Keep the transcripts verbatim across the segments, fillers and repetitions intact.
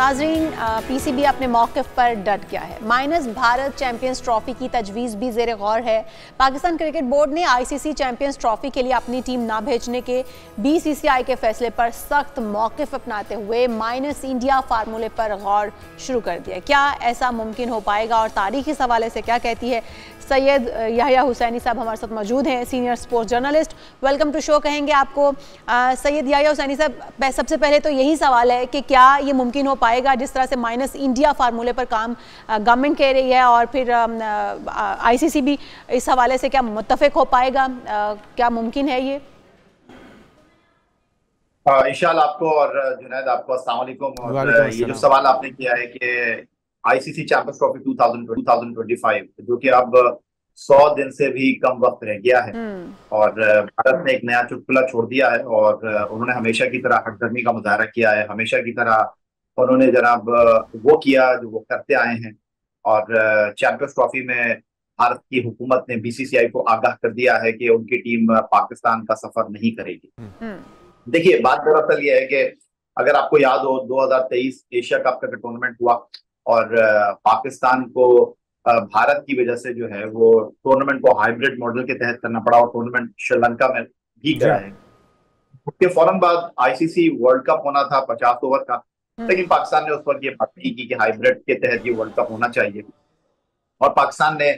नाजरीन, पीसीबी अपने मौक़िफ़ पर डट गया है। माइनस भारत चैम्पियंस ट्रॉफी की तजवीज़ भी ज़ेरे गौर है। पाकिस्तान क्रिकेट बोर्ड ने आईसीसी चैम्पियंस ट्रॉफी के लिए अपनी टीम ना भेजने के बीसीसीआई के फैसले पर सख्त मौक़िफ़ अपनाते हुए माइनस इंडिया फार्मूले पर गौर शुरू कर दिया। क्या ऐसा मुमकिन हो पाएगा और तारीख इस हवाले से क्या कहती है? सैयद याह्या हुसैनी साहब हमारे साथ मौजूद हैं, senior sports journalist. Welcome to show कहेंगे आपको। सैयद याह्या हुसैनी साहब, सबसे पहले तो यही सवाल है कि क्या ये मुमकिन हो पाएगा जिस तरह से माइनस इंडिया फार्मूले पर काम गवर्नमेंट कह रही है, और फिर आईसीसी भी इस हवाले से क्या मुत्तफिक हो पाएगा? आ, क्या मुमकिन है ये? इंशाल आपको और जुनैद आपको अस्सलाम वालेकुम। और ये जो सवाल आपने किया है कि आईसीसी चैंपियंस ट्रॉफी दो हज़ार पच्चीस जो कि अब सौ दिन से भी कम वक्त रह गया है और भारत ने एक नया चुटकुला छोड़ दिया है और उन्होंने हमेशा की तरह हकधर्मी का मुजाहरा किया है। हमेशा की तरह उन्होंने जनाब वो किया जो वो करते आए हैं और चैंपियंस ट्रॉफी में भारत की हुकूमत ने बीसीसीआई को आगाह कर दिया है कि उनकी टीम पाकिस्तान का सफर नहीं करेगी। देखिए, बात दरअसल ये है कि अगर आपको याद हो दो हजार तेईस एशिया कप का टूर्नामेंट हुआ और पाकिस्तान को भारत की वजह से जो है वो टूर्नामेंट को हाइब्रिड मॉडल के तहत करना पड़ा और टूर्नामेंट श्रीलंका में भी गया है। उसके फौरन बाद आईसीसी वर्ल्ड कप होना था पचास ओवर का, लेकिन पाकिस्तान ने उस वक्त ये बात नहीं की कि हाइब्रिड के तहत ये वर्ल्ड कप होना चाहिए। और पाकिस्तान ने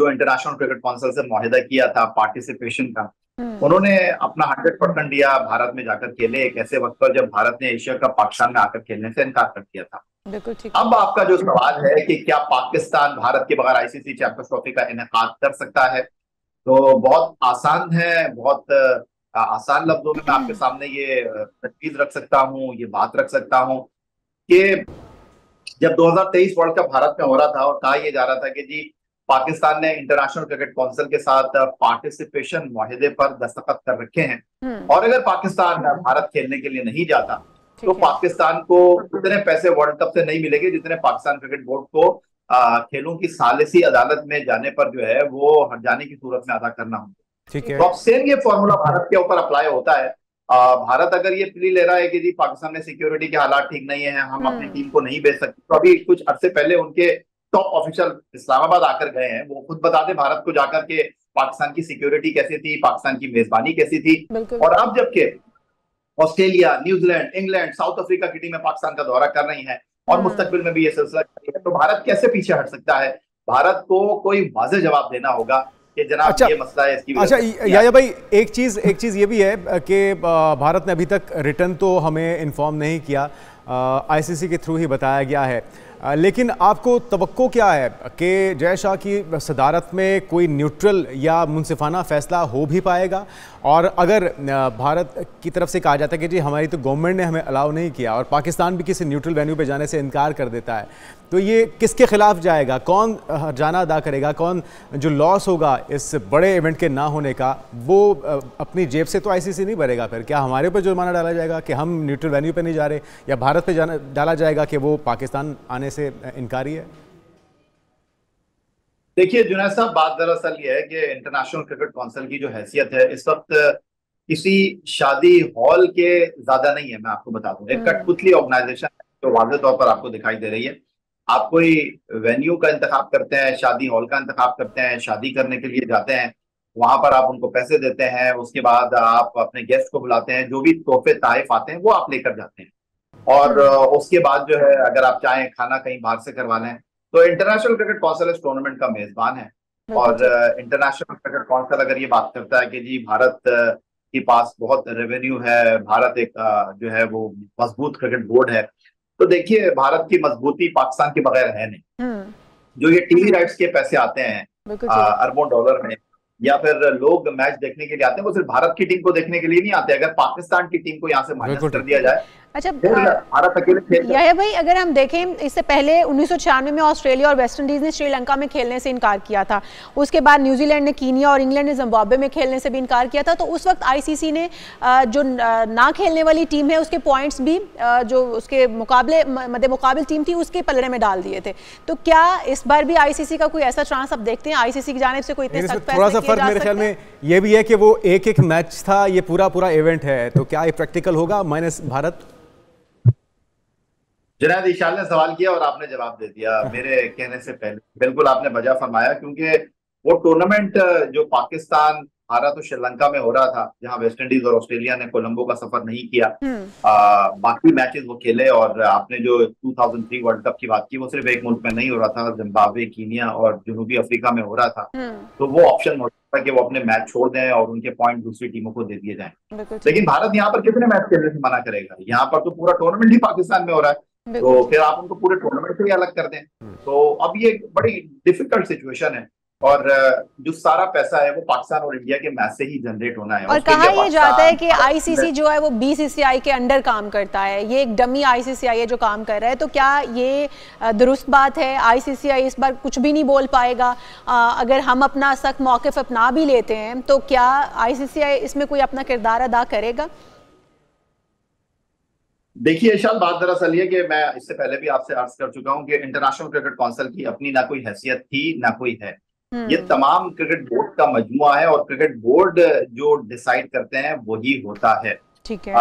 जो इंटरनेशनल क्रिकेट काउंसिल से मुआहिदा किया था पार्टिसिपेशन का, उन्होंने अपना हंड्रेड परसेंट दिया। भारत में जाकर खेले एक ऐसे वक्त पर जब भारत ने एशिया कप पाकिस्तान में आकर खेलने से इनकार कर दिया था। अब आपका जो सवाल है कि क्या पाकिस्तान भारत के बगैर आईसीसी चैंपियंस ट्रॉफी का इनेकाद कर सकता है, तो बहुत आसान है। बहुत आसान लफ्जों में मैं आपके सामने ये तजवीज रख सकता हूँ, ये बात रख सकता हूँ कि जब दो हज़ार तेईस वर्ल्ड कप भारत में हो रहा था और कहा यह जा रहा था कि जी पाकिस्तान ने इंटरनेशनल क्रिकेट काउंसिल के साथ पार्टिसिपेशन मुआहिदे पर दस्तखत कर रखे हैं और अगर पाकिस्तान भारत खेलने के लिए नहीं जाता तो पाकिस्तान को इतने पैसे वर्ल्ड कप से नहीं मिलेंगे जितने पाकिस्तान क्रिकेट बोर्ड को आ, खेलों की सालिसी अदालत में जाने पर जो है वो हट जाने की सूरत में अदा करना होगा। तो अब सेम ये फॉर्मूला भारत के ऊपर अप्लाई होता है। आ, भारत अगर ये प्ली ले रहा है कि जी पाकिस्तान में सिक्योरिटी के हालात ठीक नहीं है, हम अपनी टीम को नहीं भेज सकते, तो अभी कुछ अरसे पहले उनके टॉप ऑफिशियल इस्लामाबाद आकर गए हैं, वो खुद बता दें भारत को जाकर के पाकिस्तान की सिक्योरिटी कैसी थी, पाकिस्तान की मेजबानी कैसी थी। और अब जबकि Australia, New Zealand, England, South Africa की टीमें पाकिस्तान का दौरा कर रही हैं और मुस्तकबिल में भी ये सिलसिला जारी है, तो भारत कैसे पीछे हट सकता है? भारत को कोई वाज़ेह जवाब देना होगा कि जनाब अच्छा, ये मसला है, इसकी अच्छा याह्या भाई, एक चीज एक चीज ये भी है कि भारत ने अभी तक रिटर्न तो हमें इन्फॉर्म नहीं किया, आईसीसी के थ्रू ही बताया गया है। आ, लेकिन आपको तवक्को क्या है कि जय शाह की सदारत में कोई न्यूट्रल या मुनसिफाना फैसला हो भी पाएगा? और अगर भारत की तरफ से कहा जाता है कि जी हमारी तो गवर्नमेंट ने हमें अलाउ नहीं किया और पाकिस्तान भी किसी न्यूट्रल वेन्यू पे जाने से इनकार कर देता है, तो ये किसके खिलाफ जाएगा? कौन हर्जाना अदा करेगा? कौन जो लॉस होगा इस बड़े इवेंट के ना होने का, वो अपनी जेब से तो आई सी सी नहीं भरेगा। फिर क्या हमारे ऊपर जुर्माना डाला जाएगा कि हम न्यूट्रल वेन्यू पर नहीं जा रहे, या भारत पर जाना डाला जाएगा कि वो पाकिस्तान आने से इनकारी है? देखिए जुनैद साहब, बात दरअसल यह है कि इंटरनेशनल क्रिकेट काउंसिल की जो हैसियत है इस वक्त किसी शादी हॉल के ज्यादा नहीं है। मैं आपको बता दूं, एक कठपुतली ऑर्गेनाइजेशन जो वाज़े तौर पर आपको दिखाई दे रही है। आप कोई वेन्यू का इंतखाब करते हैं, शादी हॉल का इंतखाब करते हैं, शादी करने के लिए जाते हैं, वहां पर आप उनको पैसे देते हैं, उसके बाद आप अपने गेस्ट को बुलाते हैं, जो भी तोहफे ताइफ आते हैं वो आप लेकर जाते हैं, और उसके बाद जो है अगर आप चाहें खाना कहीं बाहर से करवा लें। तो इंटरनेशनल क्रिकेट काउंसिल इस टूर्नामेंट का मेजबान है और इंटरनेशनल क्रिकेट काउंसिल अगर ये बात करता है कि जी भारत के पास बहुत रेवेन्यू है, भारत एक जो है वो मजबूत क्रिकेट बोर्ड है, तो देखिए भारत की मजबूती पाकिस्तान के बगैर है नहीं। जो ये टीवी राइट्स के पैसे आते हैं अरबों डॉलर में, या फिर लोग मैच देखने के लिए आते हैं, वो सिर्फ भारत की टीम को देखने के लिए नहीं आते। अगर पाकिस्तान की टीम को यहाँ से माइनस कर दिया जाए, अच्छा भारत अकेले खेल रहा है भाई। अगर हम देखें, इससे पहले उन्नीस सौ छियानवे में ऑस्ट्रेलिया और वेस्ट इंडीज ने श्रीलंका में खेलने से इनकार किया था, उसके बाद न्यूजीलैंड ने कीनिया और इंग्लैंड ने जिम्बाब्वे में खेलने से भी इनकार किया था। तो उस वक्त आईसीसी ने जो ना खेलने वाली टीम है उसके पॉइंट्स भी जो उसके मुकाबले मदे मुकाबल टीम थी उसके पलड़े में डाल दिए थे। तो क्या इस बार भी आईसीसी का कोई ऐसा चांस आप देखते हैं? आईसीसी की जानिब से कोई इतने सख्त फैसले? फर्क मेरे ख्याल में ये भी है कि वो एक एक मैच था, ये पूरा पूरा इवेंट है, तो क्या ये प्रैक्टिकल होगा माइनस भारत? जनाब इशाल ने सवाल किया और आपने जवाब दे दिया मेरे कहने से पहले। बिल्कुल आपने बजा फरमाया, क्योंकि वो टूर्नामेंट जो पाकिस्तान हारा तो श्रीलंका में हो रहा था, जहां वेस्ट इंडीज और ऑस्ट्रेलिया ने कोलंबो का सफर नहीं किया, आ, बाकी मैचेस वो खेले। और आपने जो दो हज़ार तीन वर्ल्ड कप की बात की, वो सिर्फ एक मुल्क में नहीं हो रहा था, जिम्बाब्वे, कीनिया और जनूबी अफ्रीका में हो रहा था। तो वो ऑप्शन मौजूद था कि वो अपने मैच छोड़ दें और उनके पॉइंट दूसरी टीमों को दे दिए जाएं। लेकिन भारत यहाँ पर कितने मैच खेलने से मना करेगा? यहाँ पर तो पूरा टूर्नामेंट ही पाकिस्तान में हो रहा है, तो फिर आप उनको पूरे टूर्नामेंट से ही अलग कर दें। तो अब ये बड़ी डिफिकल्ट सिचुएशन है, और जो सारा पैसा है वो पाकिस्तान और इंडिया के मैच से ही जनरेट होना है। और कहा ये जाता है कि आईसीसी जो है वो बीसीसीआई के अंडर काम करता है, ये एक डमी आईसीसीआई है जो काम कर रहा है। तो क्या ये दुरुस्त बात है? आईसीसीआई इस बार कुछ भी नहीं बोल पाएगा। आ, अगर हम अपना सख्त मौक़िफ़ अपना भी लेते हैं तो क्या आईसीसीआई इसमें कोई अपना किरदार अदा करेगा? देखिए इशाल, बात दरअसल ये कि मैं इससे पहले भी आपसे अर्ज कर चुका हूँ कि इंटरनेशनल क्रिकेट काउंसिल की अपनी ना कोई हैसियत थी ना कोई है। ये तमाम क्रिकेट बोर्ड का मजमुआ है और क्रिकेट बोर्ड जो डिसाइड करते हैं वही होता है। ठीक है। आ,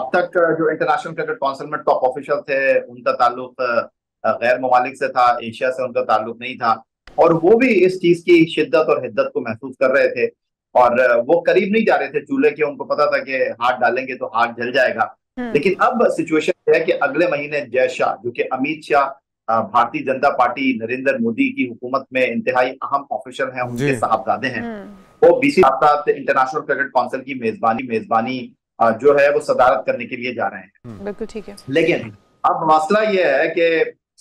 अब तक जो इंटरनेशनल क्रिकेट काउंसिल में टॉप ऑफिशियल थे उनका ताल्लुक गैर मुमालिक से था, एशिया से उनका ताल्लुक नहीं था, और वो भी इस चीज की शिद्दत और हिद्दत को महसूस कर रहे थे और वो करीब नहीं जा रहे थे चूल्हे के। उनको पता था कि हाथ डालेंगे तो हाथ जल जाएगा। लेकिन अब सिचुएशन है कि अगले महीने जय शाह, जो कि अमित शाह भारतीय जनता पार्टी नरेंद्र मोदी की हुकूमत में इंतहाई अहम ऑफिसर हैं, उनके साहबजादे हैं, वो बीसीसीआई इंटरनेशनल क्रिकेट काउंसिल की मेजबानी मेजबानी जो है वो सदारत करने के लिए जा रहे हैं। बिल्कुल ठीक है। लेकिन अब मसला ये है कि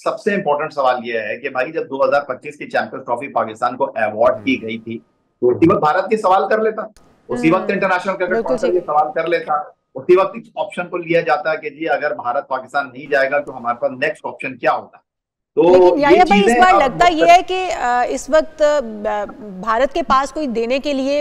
सबसे इम्पोर्टेंट सवाल ये है कि भाई जब दो हज़ार पच्चीस की चैंपियंस ट्रॉफी पाकिस्तान को अवार्ड की गई थी तो उसी वक्त भारत के सवाल कर लेता, उसी वक्त इंटरनेशनल क्रिकेट काउंसिल के सवाल कर लेता, उसी वक्त ऑप्शन को लिया जाता कि जी अगर भारत पाकिस्तान नहीं जाएगा तो हमारे पास नेक्स्ट ऑप्शन क्या होगा। लेकिन याया भाई इस बार लगता यह है कि इस वक्त भारत के पास कोई देने के लिए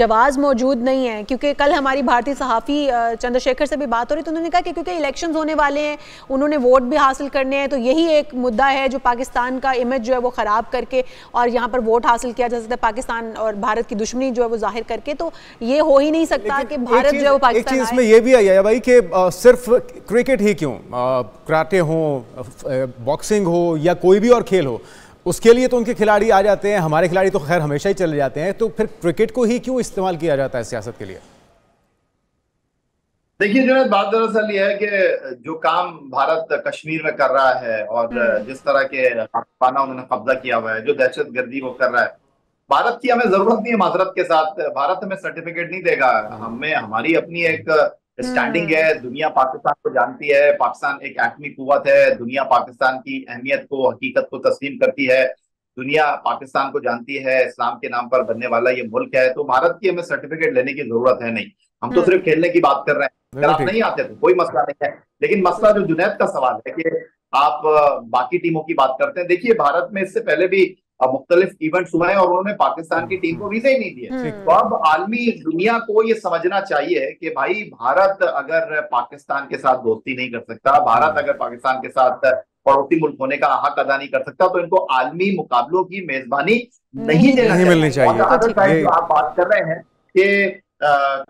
जवाब मौजूद नहीं है, क्योंकि कल हमारी भारतीय सहाफ़ी चंद्रशेखर से भी बात हो रही तो उन्होंने कहा कि क्योंकि इलेक्शंस होने वाले हैं, उन्होंने वोट भी हासिल करने हैं, तो यही एक मुद्दा है जो पाकिस्तान का इमेज जो है वो ख़राब करके और यहाँ पर वोट हासिल किया जा सकता है, पाकिस्तान और भारत की दुश्मनी जो है वो जाहिर करके। तो ये हो ही नहीं सकता कि भारत जो है वो पाकिस्तान। इसमें यह भी आया भाई कि सिर्फ क्रिकेट ही क्यों, कराटे हो, बॉक्सिंग हो या कोई भी और खेल हो, उसके लिए तो उनके खिलाड़ी आ जाते हैं, हमारे खिलाड़ी तो खैर हमेशा ही चले जाते हैं, तो फिर क्रिकेट को ही क्यों इस्तेमाल किया जाता है सियासत के लिए? देखिए जो है बात दरअसल ये है कि जो काम भारत कश्मीर में कर रहा है और जिस तरह के पाकिस्तान उन्होंने कब्जा किया हुआ है, जो दहशत गर्दी वो कर रहा है, भारत की हमें जरूरत नहीं है। माजरत के साथ भारत हमें सर्टिफिकेट नहीं देगा, हमें हमारी अपनी एक स्टैंडिंग है, दुनिया पाकिस्तान को जानती है, पाकिस्तान एक एटमी कुव्वत है, दुनिया पाकिस्तान की अहमियत को, हकीकत को तस्लीम करती है, दुनिया पाकिस्तान को जानती है, इस्लाम के नाम पर बनने वाला ये मुल्क है। तो भारत की हमें सर्टिफिकेट लेने की जरूरत है नहीं, हम तो सिर्फ खेलने की बात कर रहे हैं। अगर आप नहीं आते तो कोई मसला नहीं है, लेकिन मसला जो जुनैद का सवाल है कि आप बाकी टीमों की बात करते हैं। देखिए भारत में इससे पहले भी मुख्तलिफ इवेंट्स हुए हैं और उन्होंने पाकिस्तान की टीम को वीजा ही नहीं दिए। तो अब आलमी दुनिया को ये समझना चाहिए कि भाई भारत अगर पाकिस्तान के साथ दोस्ती नहीं कर सकता, भारत अगर पाकिस्तान के साथ पड़ोसी मुल्क होने का हक अदा नहीं कर सकता, तो इनको आलमी मुकाबलों की मेजबानी नहीं देनी चाहिए। अदर साइड जो आप बात कर रहे हैं कि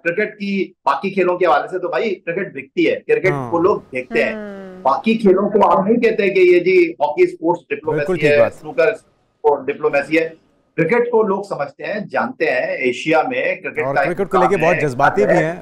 क्रिकेट की बाकी खेलों के हवाले से, तो भाई क्रिकेट बिकती है, क्रिकेट को लोग देखते हैं, बाकी खेलों को आप नहीं कहते कि ये जी हॉकी स्पोर्ट्स डिप्लोमेसी है, स्नूकर और डिप्लोमेसी है। क्रिकेट को लोग समझते हैं, जानते हैं, एशिया में क्रिकेट और क्रिकेट को लेके बहुत जज्बाती भी हैं